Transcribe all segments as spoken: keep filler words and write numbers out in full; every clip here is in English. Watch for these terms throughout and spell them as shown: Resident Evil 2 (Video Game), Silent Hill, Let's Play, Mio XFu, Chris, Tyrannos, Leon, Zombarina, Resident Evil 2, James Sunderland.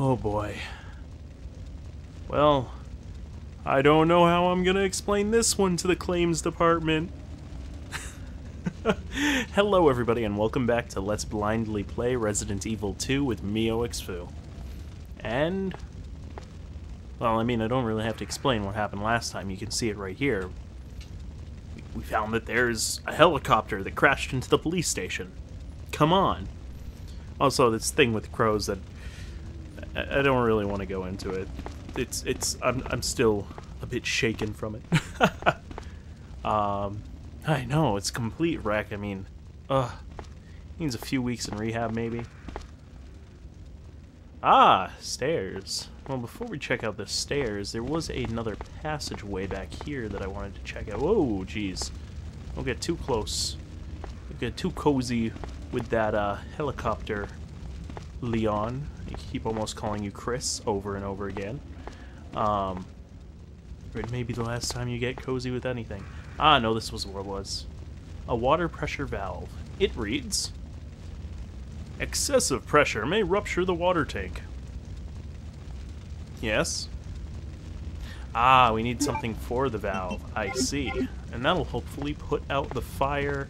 Oh boy. Well, I don't know how I'm gonna explain this one to the claims department. Hello everybody and welcome back to Let's Blindly Play Resident Evil two with Mio XFu. And... well, I mean, I don't really have to explain what happened last time. You can see it right here. We found that there's a helicopter that crashed into the police station. Come on. Also, this thing with crows that... I don't really want to go into it. It's... it's... I'm, I'm still a bit shaken from it. um... I know, it's a complete wreck. I mean... Ugh. Needs a few weeks in rehab, maybe. Ah! Stairs. Well, before we check out the stairs, there was another passageway back here that I wanted to check out. Whoa, jeez. Don't get too close. Don't get too cozy with that uh, helicopter, Leon. I keep almost calling you Chris over and over again. Um, it may be the last time you get cozy with anything. Ah, no, this was what it was. A water pressure valve. It reads... excessive pressure may rupture the water tank. Yes? Ah, we need something for the valve. I see. And that'll hopefully put out the fire,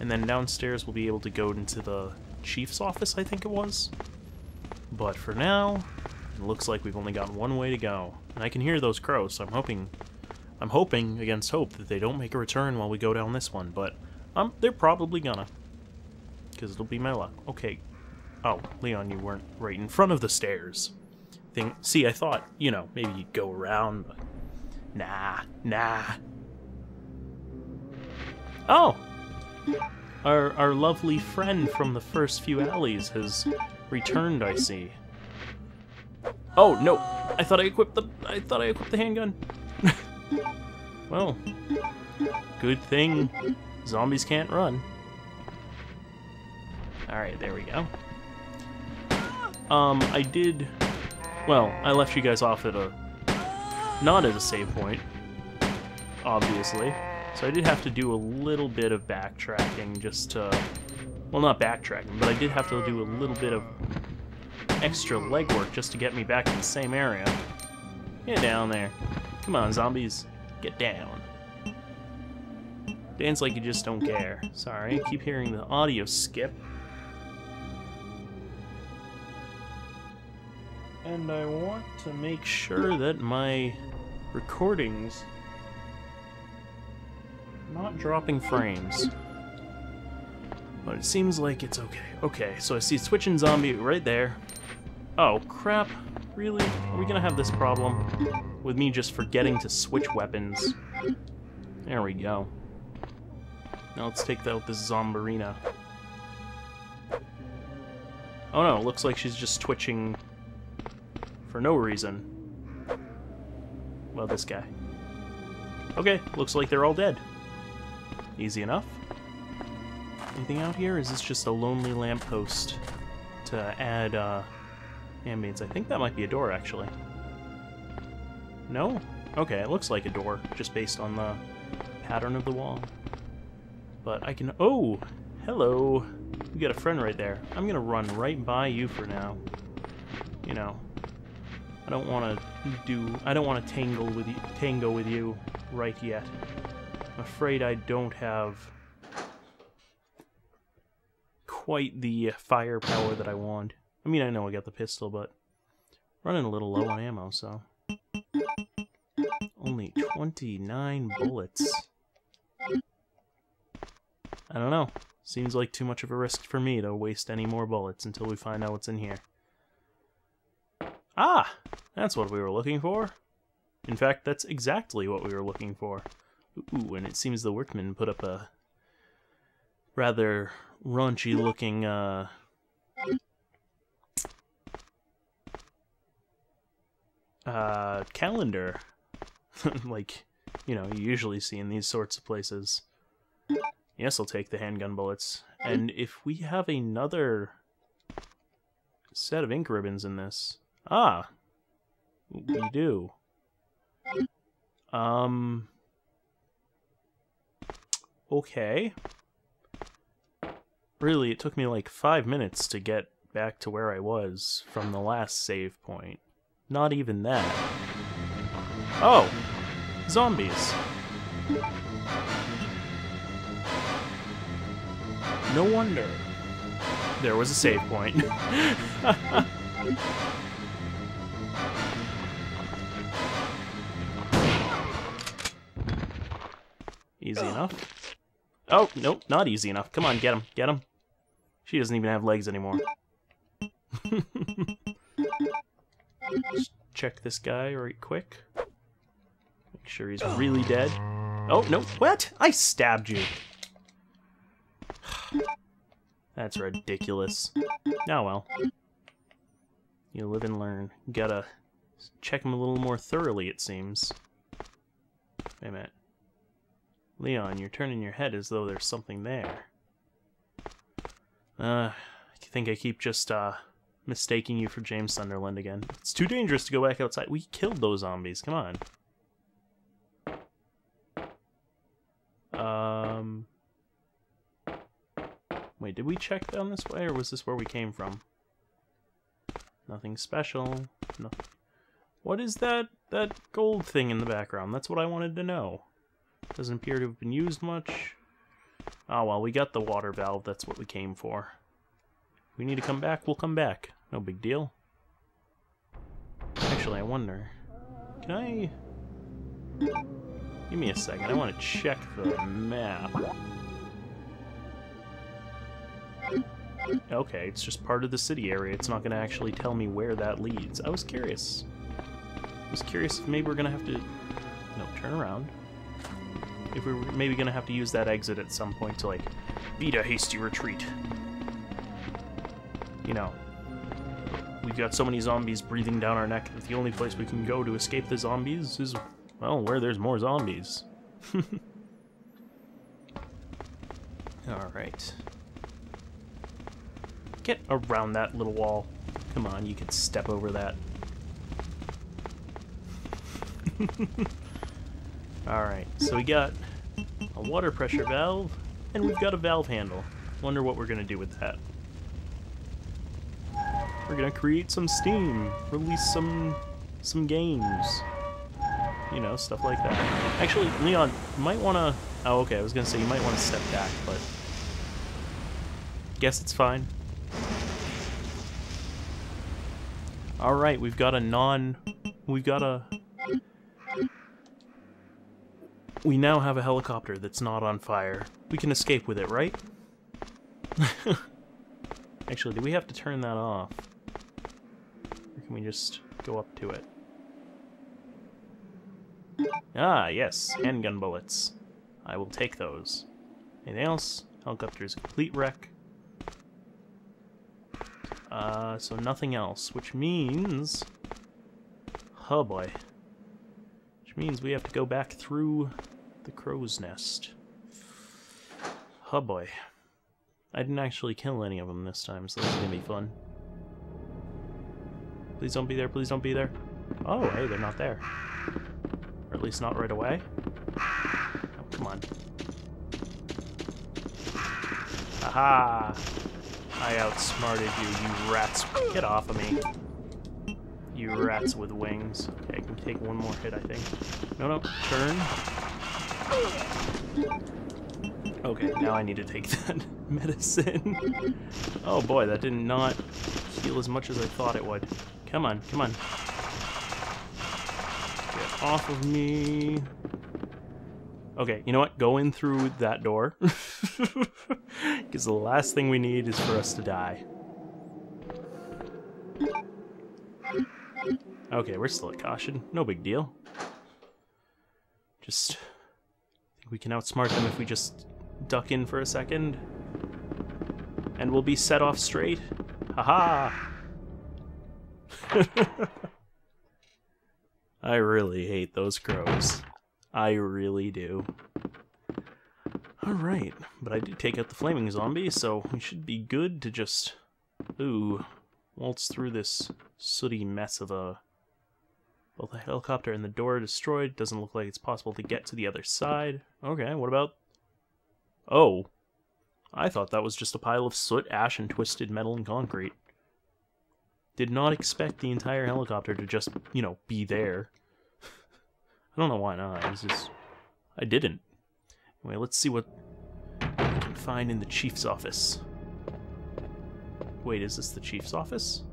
and then downstairs we'll be able to go into the chief's office, I think it was. But for now, it looks like we've only got one way to go. And I can hear those crows, so I'm hoping... I'm hoping, against hope, that they don't make a return while we go down this one, but um, they're probably gonna. Because it'll be my luck. Okay. Oh, Leon, you weren't right in front of the stairs. Thing. See, I thought, you know, maybe you'd go around, but... Nah, nah. Oh! Our, our lovely friend from the first few alleys has returned, I see. Oh, no! I thought I equipped the... I thought I equipped the handgun. Well, good thing zombies can't run. Alright, there we go. Um, I did... well, I left you guys off at a... not at a save point, obviously. So I did have to do a little bit of backtracking just to... well, not backtracking, but I did have to do a little bit of extra legwork just to get me back in the same area. Get down there. Come on, zombies. Get down. Dance like you just don't care. Sorry, I keep hearing the audio skip. And I want to make sure that my recordings are not dropping frames. But it seems like it's okay. Okay, so I see switching zombie right there. Oh, crap. Really? Are we gonna have this problem with me just forgetting to switch weapons? There we go. Now let's take out this Zombarina. Oh no, looks like she's just twitching for no reason. Well, this guy. Okay, looks like they're all dead. Easy enough. Anything out here? Is this just a lonely lamppost to add uh, ambience? I think that might be a door, actually. No? Okay, it looks like a door, just based on the pattern of the wall. But I can... oh! Hello! We got a friend right there. I'm gonna run right by you for now. You know, I don't want to do... I don't want to tangle with you, tango with you right yet. I'm afraid I don't have quite the firepower that I want. I mean, I know I got the pistol, but running a little low on ammo, so... only twenty-nine bullets. I don't know. Seems like too much of a risk for me to waste any more bullets until we find out what's in here. Ah! That's what we were looking for. In fact, that's exactly what we were looking for. Ooh, and it seems the workman put up a rather raunchy-looking, uh... uh, calendar. Like, you know, you usually see in these sorts of places. Yes, I'll take the handgun bullets. And if we have another set of ink ribbons in this... ah, we do. Um. Okay. Really, it took me like five minutes to get back to where I was from the last save point. Not even that. Oh! Zombies! No wonder. There was a save point. Easy enough. Oh, nope, not easy enough. Come on, get him, get him. She doesn't even have legs anymore. Just check this guy right quick. Make sure he's really dead. Oh, no, what? I stabbed you. That's ridiculous. Oh well. You live and learn. You gotta check him a little more thoroughly, it seems. Wait a minute. Leon, you're turning your head as though there's something there. Uh, I think I keep just uh, mistaking you for James Sunderland again. It's too dangerous to go back outside. We killed those zombies, come on. Um, wait, did we check down this way, or was this where we came from? Nothing special. No. What is that, that gold thing in the background? That's what I wanted to know. Doesn't appear to have been used much. Oh well, we got the water valve, that's what we came for. If we need to come back, we'll come back. No big deal. Actually, I wonder... Can I... Give me a second, I want to check the map. Okay, it's just part of the city area, it's not going to actually tell me where that leads. I was curious. I was curious if maybe we're going to have to... No, turn around. If we were maybe gonna have to use that exit at some point to, like, beat a hasty retreat. You know, we've got so many zombies breathing down our neck that the only place we can go to escape the zombies is, well, where there's more zombies. Alright. Get around that little wall. Come on, you can step over that. Alright, so we got a water pressure valve, and we've got a valve handle. Wonder what we're gonna do with that. We're gonna create some steam, release some some games. You know, stuff like that. Actually, Leon, you might wanna... Oh, okay, I was gonna say you might wanna step back, but... Guess it's fine. Alright, we've got a non... We've got a... We now have a helicopter that's not on fire. We can escape with it, right? Actually, do we have to turn that off? Or can we just go up to it? Ah, yes, handgun bullets. I will take those. Anything else? Helicopter is a complete wreck. Uh, so nothing else, which means... Oh boy. Means we have to go back through the crow's nest. Oh boy. I didn't actually kill any of them this time, so this is gonna be fun. Please don't be there, please don't be there. Oh, hey, they're not there. Or at least not right away. Oh, come on. Aha! I outsmarted you, you rats. Get off of me. You rats with wings. Okay, I can take one more hit, I think. No, no, turn. Okay, now I need to take that medicine. Oh boy, that did not heal as much as I thought it would. Come on, come on. Get off of me. Okay, you know what? Go in through that door. Because the last thing we need is for us to die. Okay, we're still at caution. No big deal. Just... I think we can outsmart them if we just duck in for a second. And we'll be set off straight. Haha! I really hate those crows. I really do. Alright, but I did take out the flaming zombie, so we should be good to just... Ooh, waltz through this sooty mess of a... Well, the helicopter and the door are destroyed. Doesn't look like it's possible to get to the other side. Okay, what about... Oh. I thought that was just a pile of soot, ash, and twisted metal and concrete. Did not expect the entire helicopter to just, you know, be there. I don't know why not. It's just... I didn't. Anyway, let's see what we can find in the chief's office. Wait, is this the chief's office?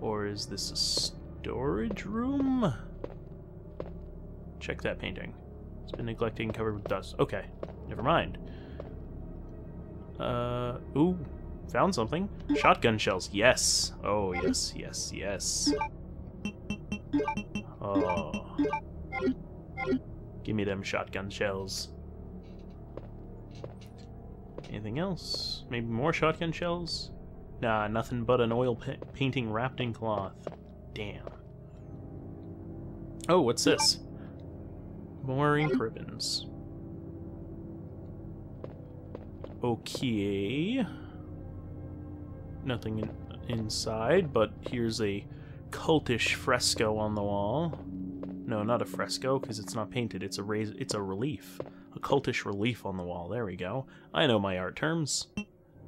Or is this a storage room? Check that painting. It's been neglected and covered with dust. Okay, never mind. Uh, ooh, found something. Shotgun shells, yes. Oh, yes, yes, yes. Oh. Give me them shotgun shells. Anything else? Maybe more shotgun shells? Nah, nothing but an oil pa painting wrapped in cloth. Damn. Oh, what's this? More ink ribbons. Okay. Nothing in inside, but here's a cultish fresco on the wall. No, not a fresco, because it's not painted. It's a rais it's a relief. A cultish relief on the wall. There we go. I know my art terms.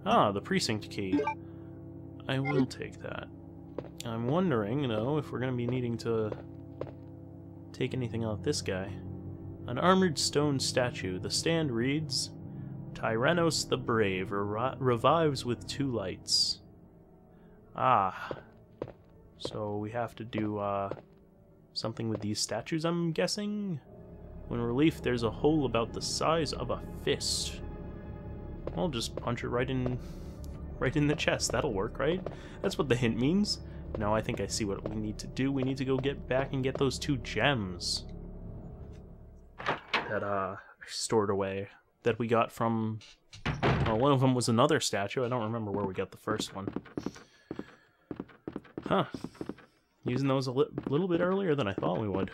Ah, the precinct key. I will take that. I'm wondering, you know, if we're going to be needing to take anything out of this guy. An armored stone statue. The stand reads, Tyrannos the Brave re revives with two lights. Ah. So we have to do, uh... something with these statues, I'm guessing? When relief, there's a hole about the size of a fist. I'll just punch it right in right in the chest. That'll work, right? That's what the hint means. Now I think I see what we need to do. We need to go get back and get those two gems that uh, I stored away, that we got from... Well, one of them was another statue. I don't remember where we got the first one. Huh. Using those a li little bit earlier than I thought we would.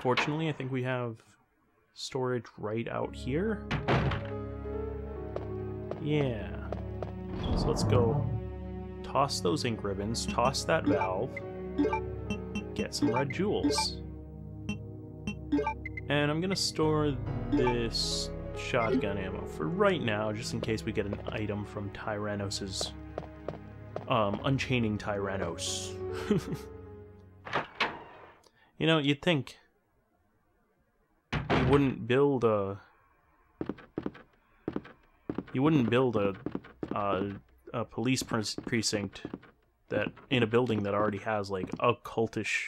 Fortunately, I think we have storage right out here. Yeah. So let's go toss those ink ribbons, toss that valve, get some red jewels. And I'm gonna store this shotgun ammo for right now, just in case we get an item from Tyrannos's... Um, Unchaining Tyrannos. You know, you'd think you wouldn't build a... You wouldn't build a, a, a police pre precinct that in a building that already has, like, a cultish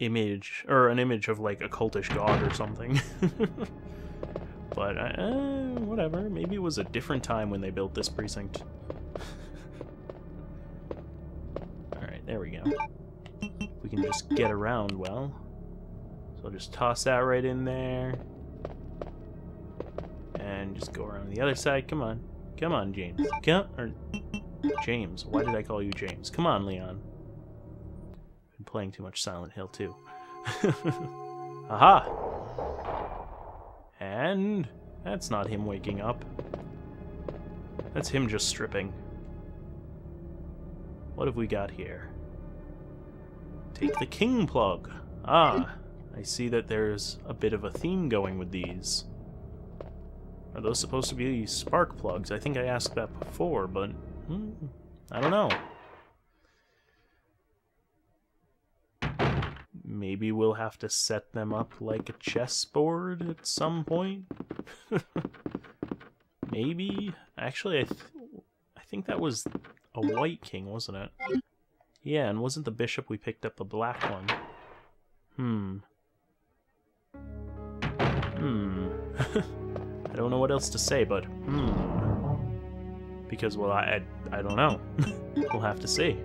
image, or an image of, like, a cultish god or something. But, uh, whatever. Maybe it was a different time when they built this precinct. Alright, there we go. We can just get around well. So I'll just toss that right in there. And just go around the other side. Come on. Come on, James. Come or James. Why did I call you James? Come on, Leon. Been playing too much Silent Hill too. Aha! And that's not him waking up. That's him just stripping. What have we got here? Take the king plug. Ah, I see that there's a bit of a theme going with these. Are those supposed to be spark plugs? I think I asked that before, but hmm, I don't know. Maybe we'll have to set them up like a chessboard at some point? Maybe? Actually, I, th I think that was a white king, wasn't it? Yeah, and wasn't the bishop we picked up a black one? Hmm. Hmm. I don't know what else to say, but hmm. Because, well, I, I, I don't know. We'll have to see.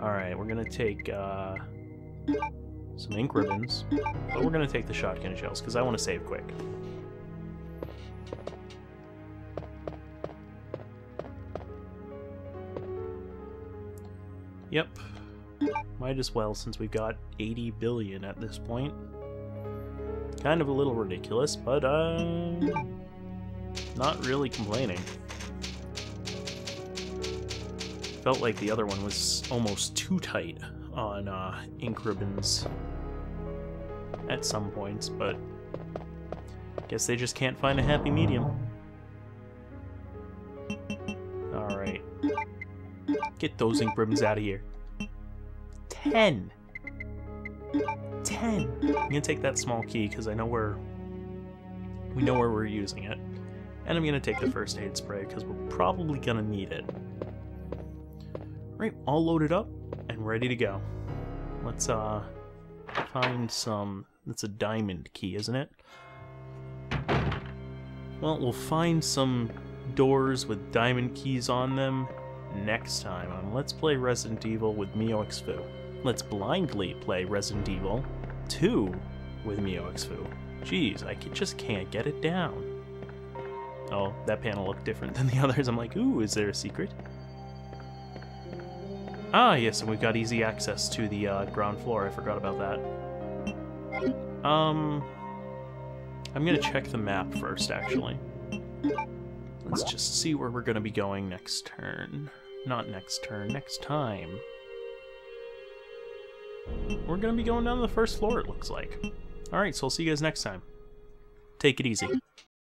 Alright, we're gonna take, uh... some ink ribbons. But we're gonna take the shotgun shells, because I want to save quick. Yep. Might as well, since we've got eighty billion at this point. Kind of a little ridiculous, but, uh... not really complaining. Felt like the other one was almost too tight on uh, ink ribbons at some points, but Guess they just can't find a happy medium. Alright. Get those ink ribbons out of here. Ten! Ten! I'm gonna take that small key, because I know where... We know where we're using it. And I'm gonna take the first aid spray, because we're probably gonna need it. Alright, all loaded up and ready to go. Let's, uh... find some... That's a diamond key, isn't it? Well, we'll find some doors with diamond keys on them next time on Let's Play Resident Evil with Mio XFu. Let's blindly play Resident Evil two with Mio XFu. Jeez, I just can't get it down. Oh, that panel looked different than the others. I'm like, ooh, is there a secret? Ah, yes, and we've got easy access to the uh, ground floor. I forgot about that. Um, I'm gonna check the map first, actually. Let's just see where we're gonna be going next turn. Not next turn, next time. We're gonna be going down to the first floor, it looks like. Alright, so I'll see you guys next time. Take it easy.